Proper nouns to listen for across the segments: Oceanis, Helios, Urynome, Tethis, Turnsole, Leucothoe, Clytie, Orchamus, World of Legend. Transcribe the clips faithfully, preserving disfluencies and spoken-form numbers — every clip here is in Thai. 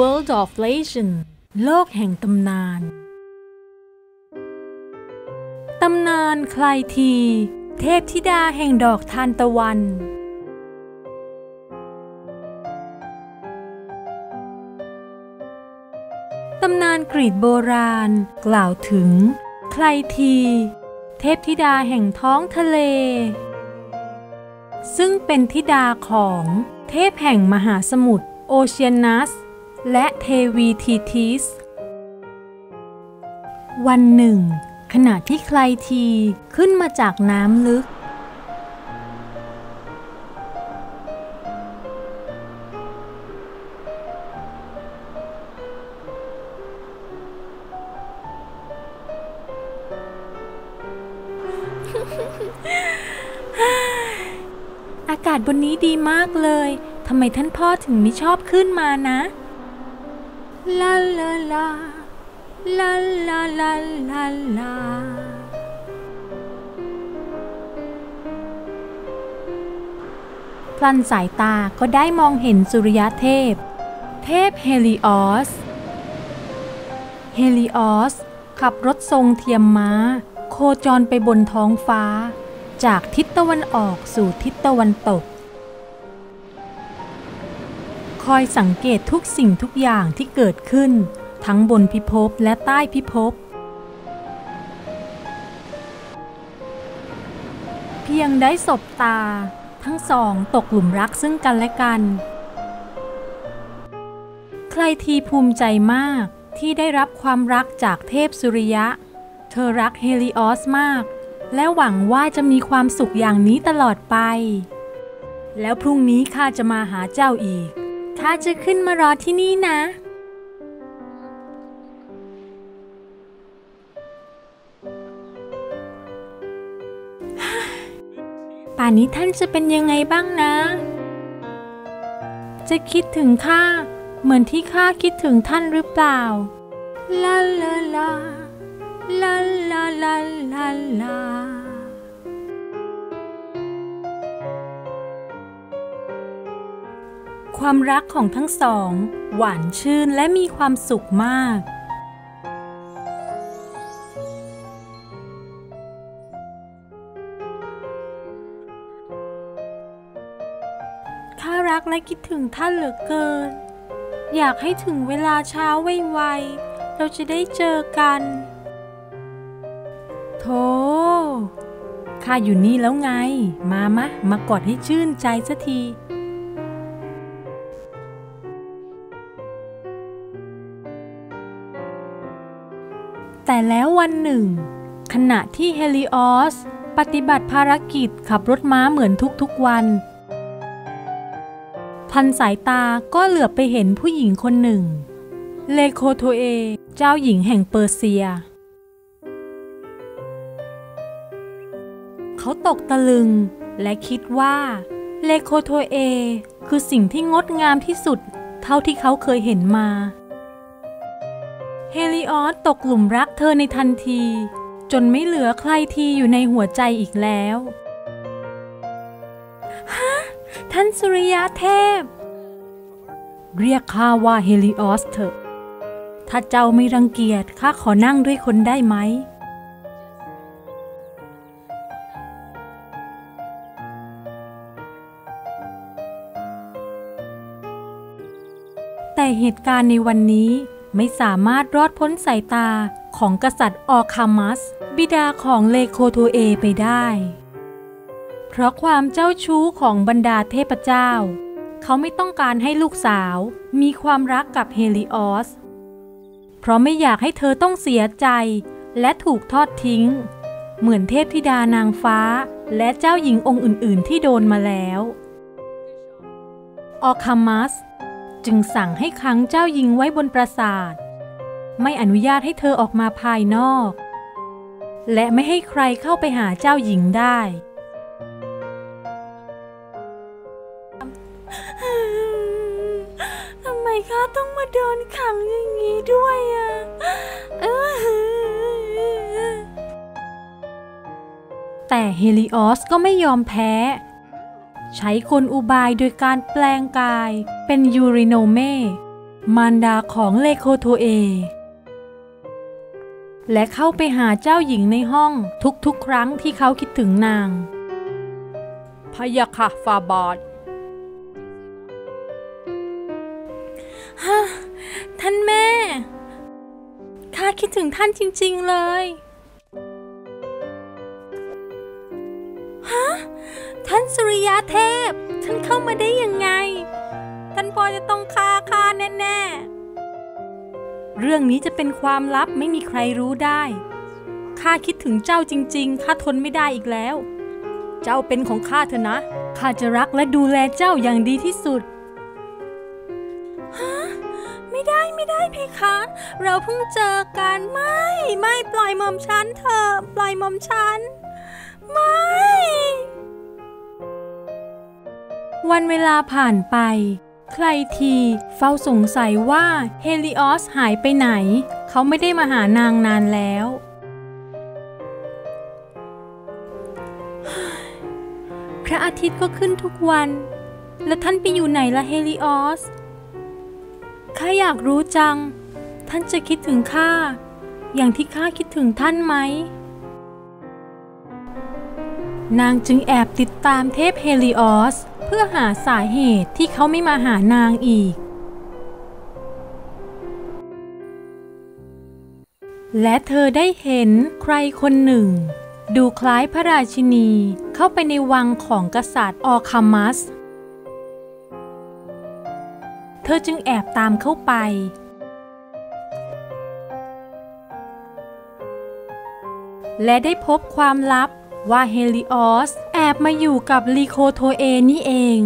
World of Legend โลกแห่งตำนานตำนานไคลทีเทพธิดาแห่งดอกทานตะวันตำนานกรีกโบราณกล่าวถึงไคลทีเทพธิดาแห่งท้องทะเลซึ่งเป็นธิดาของเทพแห่งมหาสมุทรโอเชียนัสและเทวีทีทิสวันหนึ่งขณะที่ไคลทีขึ้นมาจากน้ำลึกอากาศบนนี้ดีมากเลยทำไมท่านพ่อถึงไม่ชอบขึ้นมานะลาลาลาลาลาลาลาลาพลันสายตาก็ได้มองเห็นสุริยเทพเทพเฮลิออสเฮลิออสขับรถทรงเทียมม้าโคจรไปบนท้องฟ้าจากทิศตะวันออกสู่ทิศตะวันตกคอยสังเกตทุกสิ่งทุกอย่างที่เกิดขึ้นทั้งบนพิภพและใต้พิภพเพียงได้สบตาทั้งสองตกหลุมรักซึ่งกันและกันไคลทีภูมิใจมากที่ได้รับความรักจากเทพสุริยะเธอรักเฮลิออสมากและหวังว่าจะมีความสุขอย่างนี้ตลอดไปแล้วพรุ่งนี้ข้าจะมาหาเจ้าอีกข้าจะขึ้นมารอที่นี่นะป่านนี้ท่านจะเป็นยังไงบ้างนะจะคิดถึงข้าเหมือนที่ข้าคิดถึงท่านหรือเปล่าลาลาลาลาลาลาลาลาความรักของทั้งสองหวานชื่นและมีความสุขมากข้ารักและคิดถึงท่านเหลือเกินอยากให้ถึงเวลาเช้าไวๆเราจะได้เจอกันโธ่ข้าอยู่นี่แล้วไงมามะมากอดให้ชื่นใจสักทีแต่แล้ววันหนึ่งขณะที่เฮลิออสปฏิบัติภารกิจขับรถม้าเหมือนทุกๆวันพันสายตาก็เหลือบไปเห็นผู้หญิงคนหนึ่งเลโคโทเอเจ้าหญิงแห่งเปอร์เซียเขาตกตะลึงและคิดว่าเลโคโทเอคือสิ่งที่งดงามที่สุดเท่าที่เขาเคยเห็นมาเฮลิออสตกหลุมรักเธอในทันทีจนไม่เหลือใครที่อยู่ในหัวใจอีกแล้วฮะท่านสุริยเทพเรียกข้าว่าเฮลิออสเถอะถ้าเจ้าไม่รังเกียจข้าขอนั่งด้วยคนได้ไหมแต่เหตุการณ์ในวันนี้ไม่สามารถรอดพ้นสายตาของกษัตริย์ Orchamus บิดาของเลโคโทเอไปได้เพราะความเจ้าชู้ของบรรดาเทพเจ้าเขาไม่ต้องการให้ลูกสาวมีความรักกับเฮลิออสเพราะไม่อยากให้เธอต้องเสียใจและถูกทอดทิ้งเหมือนเทพธิดานางฟ้าและเจ้าหญิงองค์อื่นๆที่โดนมาแล้ว Orchamusจึงสั่งให้ขังเจ้าหญิงไว้บนปราสาทไม่อนุญาตให้เธอออกมาภายนอกและไม่ให้ใครเข้าไปหาเจ้าหญิงได้ทำไมข้าต้องมาโดนขังอย่างนี้ด้วยอ่ะแต่เฮลิออสก็ไม่ยอมแพ้ใช้กลอุบายโดยการแปลงกายเป็นยูริโนเม่ มารดาของเลโคโทเอและเข้าไปหาเจ้าหญิงในห้องทุกๆครั้งที่เขาคิดถึงนางพะยะค่ะฟาบอดฮะท่านแม่ข้าคิดถึงท่านจริงๆเลยฮะท่านสุริยะเทพท่านเข้ามาได้ยังไงท่านพอจะต้องฆ่าข้าแน่ๆเรื่องนี้จะเป็นความลับไม่มีใครรู้ได้ข้าคิดถึงเจ้าจริงๆข้าทนไม่ได้อีกแล้วเจ้าเป็นของข้าเถอะนะข้าจะรักและดูแลเจ้าอย่างดีที่สุดฮะไม่ได้ไม่ได้เพคะเราเพิ่งเจอกันไม่ไม่ปล่อยหม่อมฉันเถอะปล่อยหม่อมฉันไม่วันเวลาผ่านไปใครทีเฝ้าสงสัยว่าเฮลิออสหายไปไหนเขาไม่ได้มาหานางนานแล้วพระอาทิตย์ก็ขึ้นทุกวันแล้วท่านไปอยู่ไหนละเฮลิออสข้าอยากรู้จังท่านจะคิดถึงข้าอย่างที่ข้าคิดถึงท่านไหมนางจึงแอบติดตามเทพเฮลิออสเพื่อหาสาเหตุที่เขาไม่มาหานางอีกและเธอได้เห็นใครคนหนึ่งดูคล้ายพระราชินีเข้าไปในวังของกษัตริย์Orchamusเธอจึงแอบตามเข้าไปและได้พบความลับว่าเฮลิออสแอบมาอยู่กับลีโคโทเอนี่เอง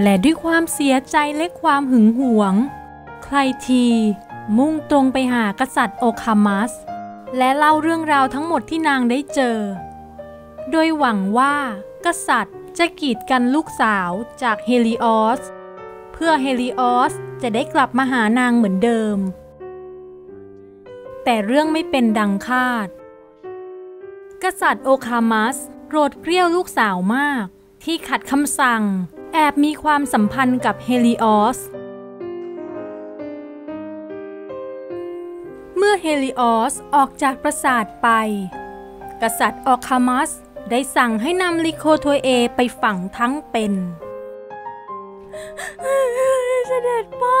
และด้วยความเสียใจและความหึงหวงใครทีมุ่งตรงไปหากษัตริย์Orchamusและเล่าเรื่องราวทั้งหมดที่นางได้เจอโดยหวังว่ากษัตริย์จะกีดกันลูกสาวจากเฮลิออสเพื่อเฮลิออสจะได้กลับมาหานางเหมือนเดิมแต่เรื่องไม่เป็นดังคาดกษัตริย์Orchamusโกรธเกรี้ยวลูกสาวมากที่ขัดคำสั่งแอบมีความสัมพันธ์กับเฮลิออสเมื่อเฮลิออสออกจากปราสาทไปกษัตริย์Orchamusได้สั่งให้นำลีโคโทเอไปฝังทั้งเป็นเสด็จพ่อ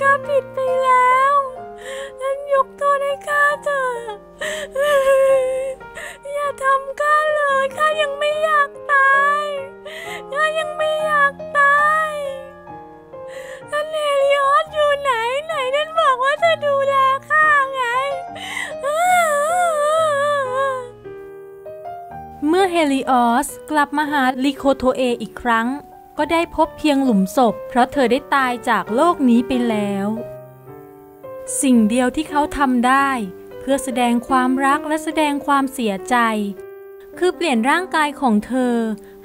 ข้าผิดไปแล้วท่านยกโทษให้ข้าเถอะอย่าทำข้าเลยข้ายังไม่อยากตายข้ายังไม่อยากตายท่านเฮลิออสอยู่ไหนไหนท่านบอกว่าจะดูแลข้าไงเมื่อเฮลิออสกลับมาหาลีโคโทเออีกครั้งก็ได้พบเพียงหลุมศพเพราะเธอได้ตายจากโลกนี้ไปแล้วสิ่งเดียวที่เขาทำได้เพื่อแสดงความรักและแสดงความเสียใจคือเปลี่ยนร่างกายของเธอ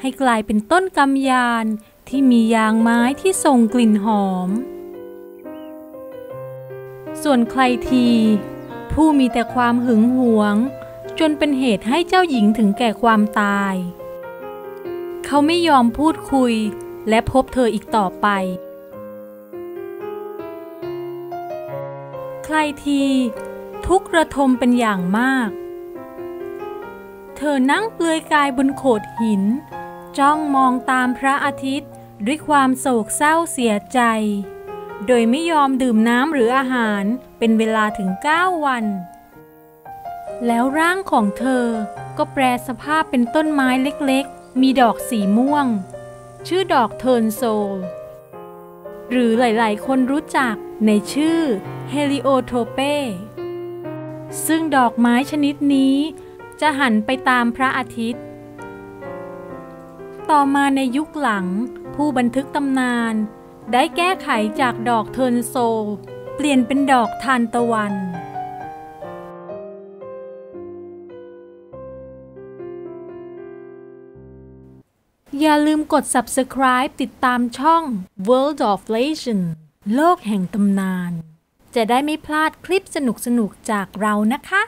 ให้กลายเป็นต้นกำยานที่มียางไม้ที่ส่งกลิ่นหอมส่วนใครทีผู้มีแต่ความหึงหวงจนเป็นเหตุให้เจ้าหญิงถึงแก่ความตายเขาไม่ยอมพูดคุยและพบเธออีกต่อไปใครทีทุกข์ระทมเป็นอย่างมากเธอนั่งเปลือยกายบนโขดหินจ้องมองตามพระอาทิตย์ด้วยความโศกเศร้าเสียใจโดยไม่ยอมดื่มน้ำหรืออาหารเป็นเวลาถึงเก้าวันแล้วร่างของเธอก็แปรสภาพเป็นต้นไม้เล็กๆมีดอกสีม่วงชื่อดอกเทิร์นโซลหรือหลายๆคนรู้จักในชื่อเฮลิโอโทเปซึ่งดอกไม้ชนิดนี้จะหันไปตามพระอาทิตย์ต่อมาในยุคหลังผู้บันทึกตำนานได้แก้ไขจากดอกเทิร์นโซลเปลี่ยนเป็นดอกทานตะวันอย่าลืมกด ซับสไครบ์ ติดตามช่อง World of Legend โลกแห่งตำนานจะได้ไม่พลาดคลิปสนุกๆจากเรานะคะ